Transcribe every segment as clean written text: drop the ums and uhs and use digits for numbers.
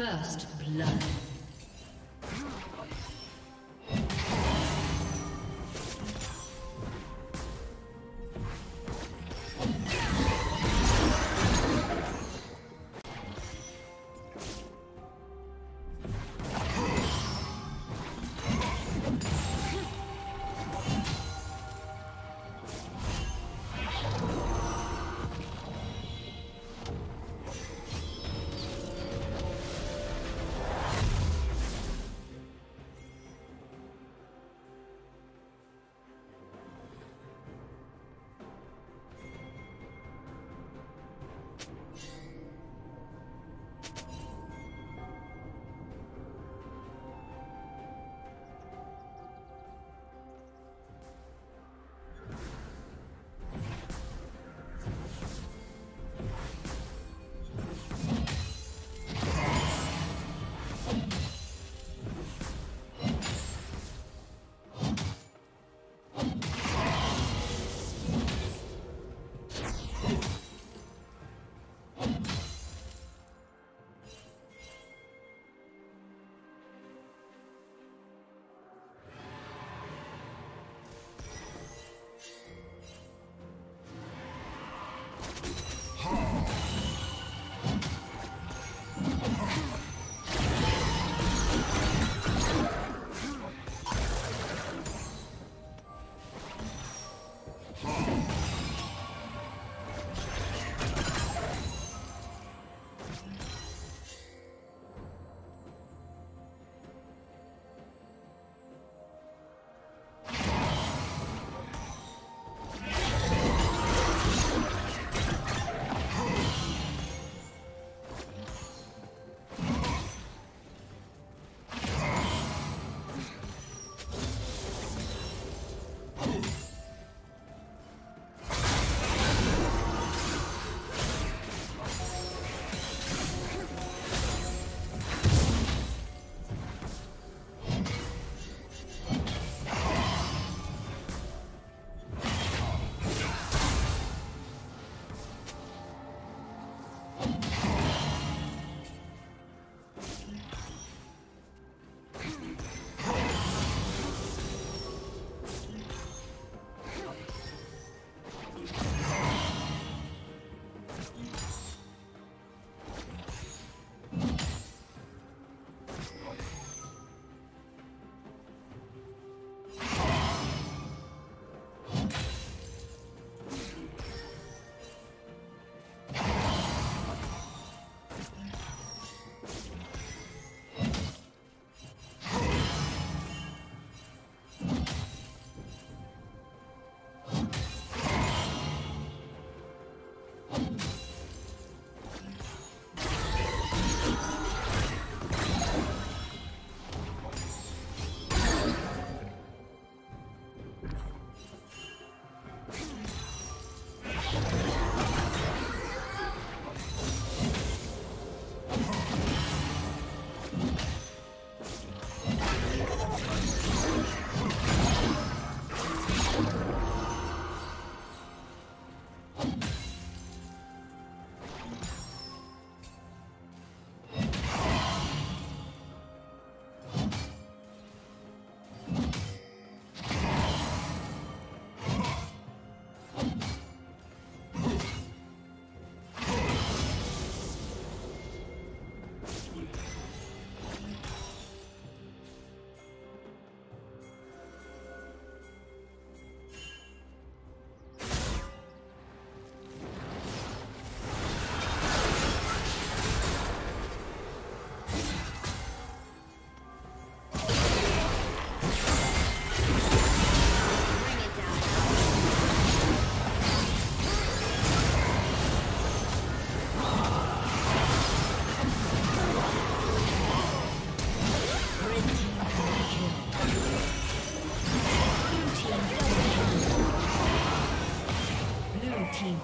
First blood.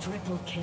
Triple kill.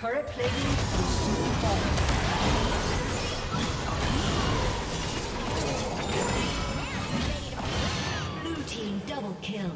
Turret plating is soon falling. Blue team double kill.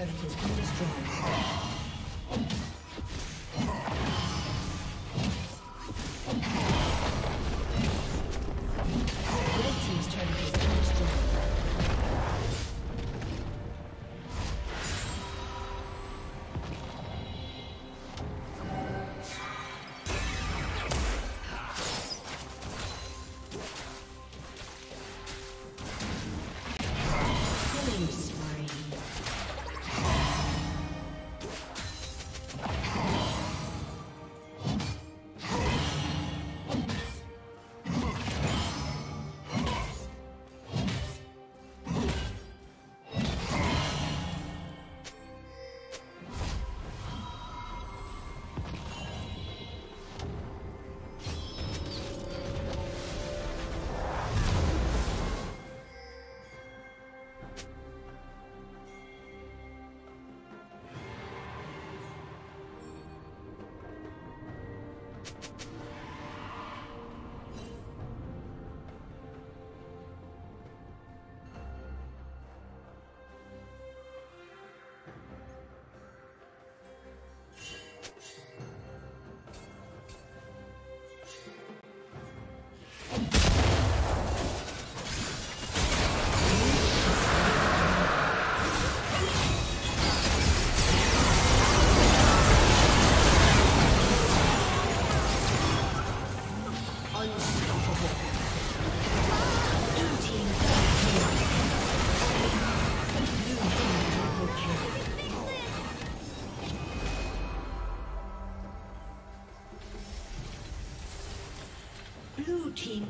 turret has been destroyed.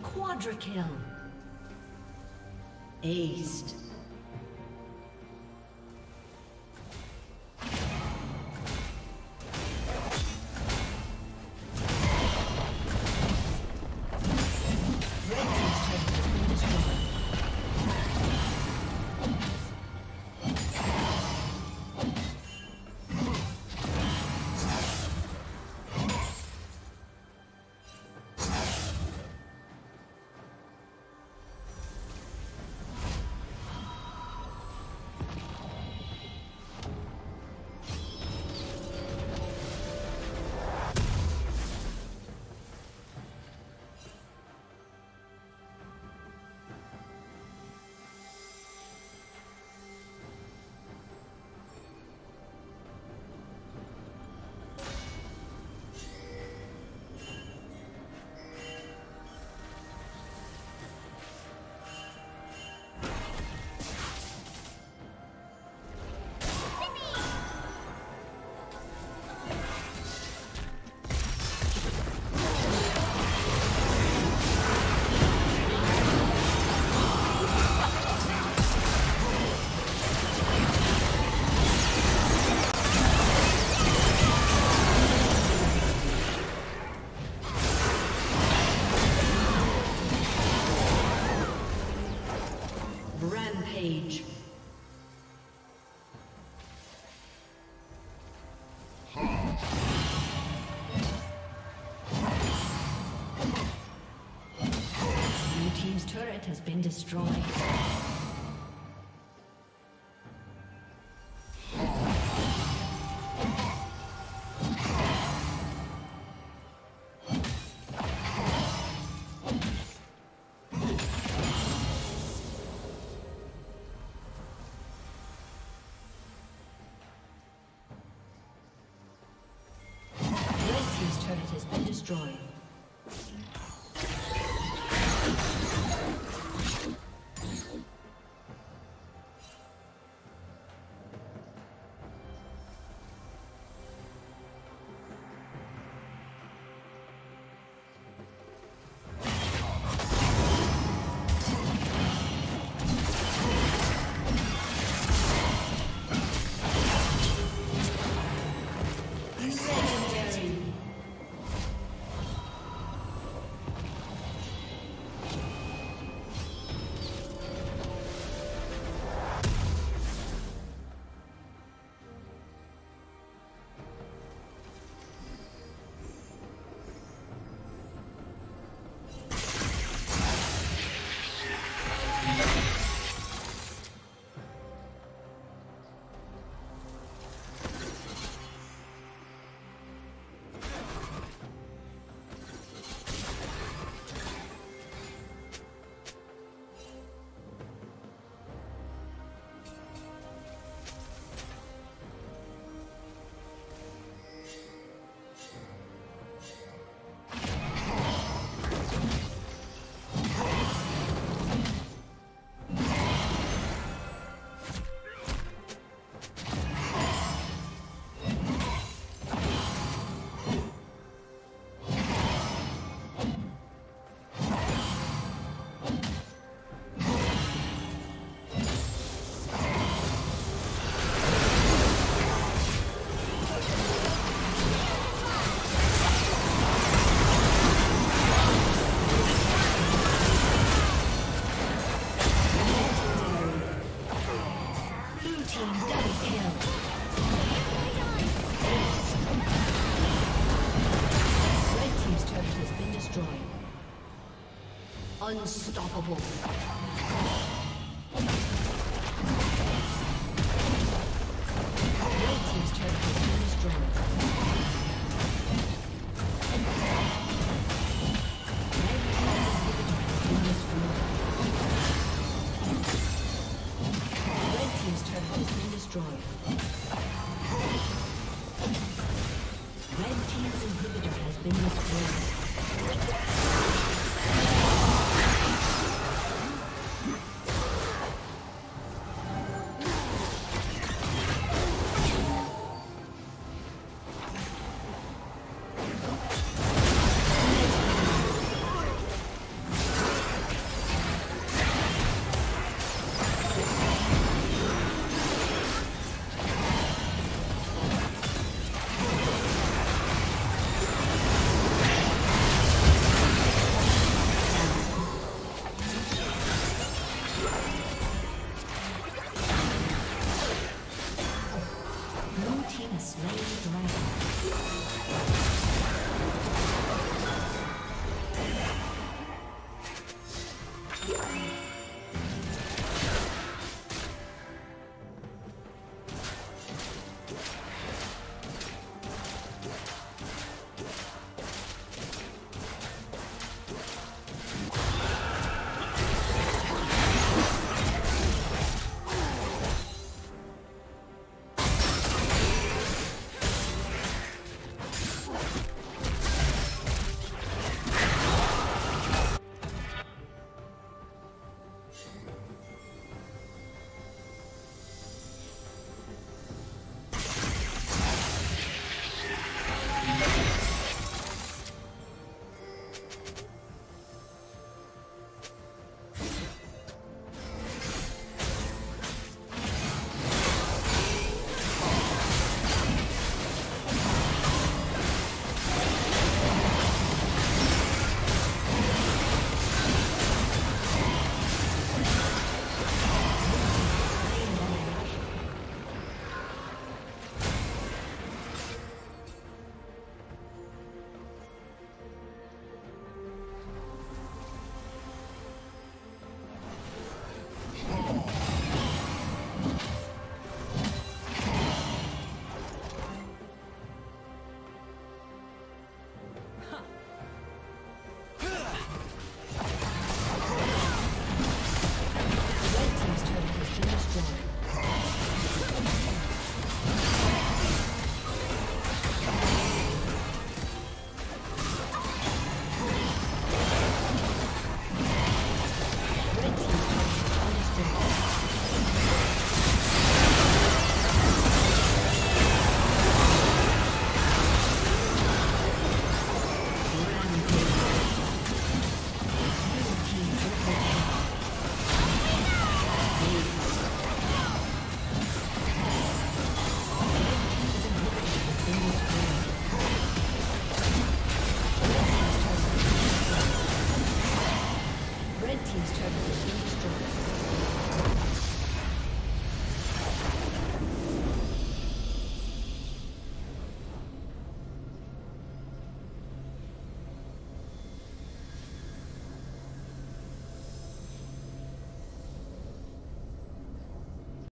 Quadra kill. Aced. Has been destroyed. Red's turret has been destroyed. team double kill. Unstoppable. Red team's turret has been destroyed. Red team's turret has been destroyed. Red team's inhibitor has been destroyed. Blue team is ready to run.